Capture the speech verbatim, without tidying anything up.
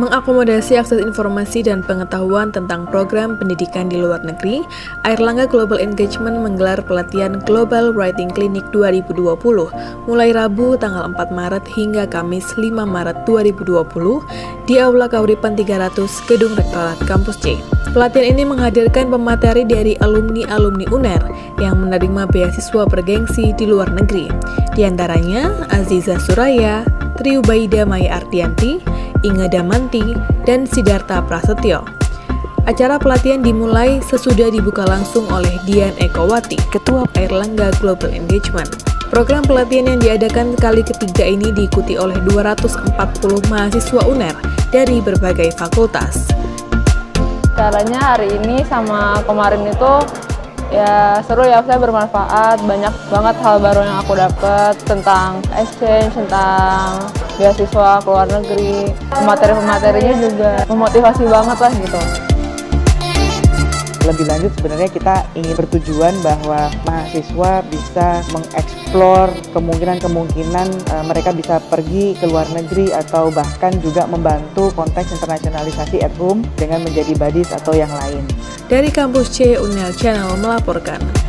Mengakomodasi akses informasi dan pengetahuan tentang program pendidikan di luar negeri, Airlangga Global Engagement menggelar pelatihan Global Writing Clinic dua ribu dua puluh mulai Rabu tanggal empat Maret hingga Kamis lima Maret dua ribu dua puluh di Aula Kauripan tiga ratus, Gedung Rektorat Kampus C. Pelatihan ini menghadirkan pemateri dari alumni-alumni UNAIR yang menerima beasiswa bergengsi di luar negeri. Di antaranya Aziza Suraya, Triubaida Maya Ardianti, Inge Dhamanti, dan Sidarta Prasetyo. Acara pelatihan dimulai sesudah dibuka langsung oleh Dian Eko Wati, Ketua Airlangga Global Engagement. Program pelatihan yang diadakan kali ketiga ini diikuti oleh dua ratus empat puluh mahasiswa UNAIR dari berbagai fakultas. Caranya hari ini sama kemarin itu ya seru ya, saya bermanfaat, banyak banget hal baru yang aku dapat tentang exchange, tentang beasiswa ke luar negeri, pemateri-pematerinya juga memotivasi banget lah gitu. Lebih lanjut sebenarnya kita ingin bertujuan bahwa mahasiswa bisa mengeksplor kemungkinan-kemungkinan e, mereka bisa pergi ke luar negeri atau bahkan juga membantu konteks internasionalisasi at home dengan menjadi buddies atau yang lain. Dari Kampus C, UNAIR Channel melaporkan.